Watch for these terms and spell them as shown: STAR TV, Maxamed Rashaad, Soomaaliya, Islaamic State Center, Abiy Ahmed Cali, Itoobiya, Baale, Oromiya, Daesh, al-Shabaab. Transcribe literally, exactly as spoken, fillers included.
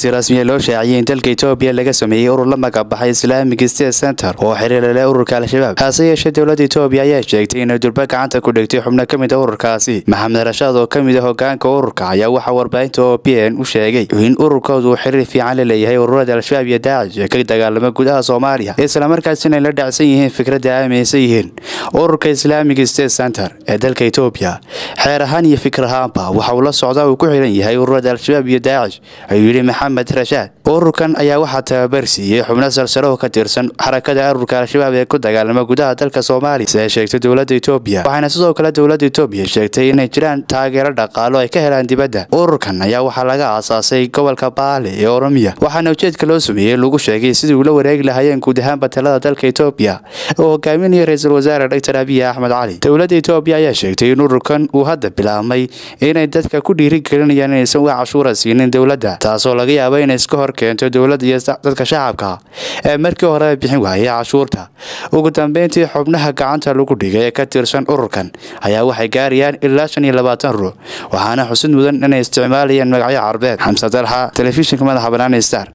codsi rasmiya loo shaaciyay dalka Itoobiya laga sameeyay urur la magac baxay Islaamic State Center oo xiriir la leh ururka al-Shabaab taasoo yeeshay dawladda Itoobiya ayaa sheegtay in durba gacanta ku dhigtay xubno kamid ah ururkaasi Maxamed Rashaad oo kamid ah hoggaanka ururka ayaa waxa warbaahinta Itoobiya u sheegay in ururkoodu uu xiriir fiican la leeyahay ururada al-Shabaab iyo Daesh ee ka dagaalama gudaha Soomaaliya isla markaasina ay la dhacsan yihiin fikradda ay aaminsan yihiin ururka Islaamic State Center ee dalka Itoobiya xeer ahaan iyo fikir ahaanba waxa uu la socdaa uu ku xiran yahay ururada al-Shabaab iyo Daesh ayuu yiri Maxamed Rashaad ururkan ayaa waxa tababarsiiyay xubno salsalo ka tirsan xarakada ururka al-Shabaab ee ku dagaalama gudaha dalka Soomaaliya ee sheegtay dawladda Itoobiya waxaana sidoo kale dawladda Itoobiya sheegtay inay jiraan taageero dhaqaale oo ay ka helaan dibadda ururkan ayaa waxa laga aasaasay gobolka Baale ee Oromiya waxaana ujeedka loo sameeyay lagu sheegay sidii uu la wareegi lahaayeen guud ahaan batalada dalka Itoobiya oo hogaaminaya ra'iisul wasaare Dr Abiy Ahmed Cali dawladda Itoobiya ayaa sheegtay in ururkan uu hadda bilaabmay inay dadka ku dhiirigelinayaan inay san wax cashuur siinin dawladda taasoo laga yaabo inay iska hor keento dawladda iyo dadka shacabka ee markii hore bixin waayay cashuurta ugu dambeyntii xubnaha gacanta lagu dhigay ee ka tirsan ururkan ayaa waxay gaarayaan ilaa shan iyo labaatan ruux waxaana xusid mudan inay isticmaalayaan magacyo carbeed Xamsa Dalha telefishinka madaxa banaanay Star.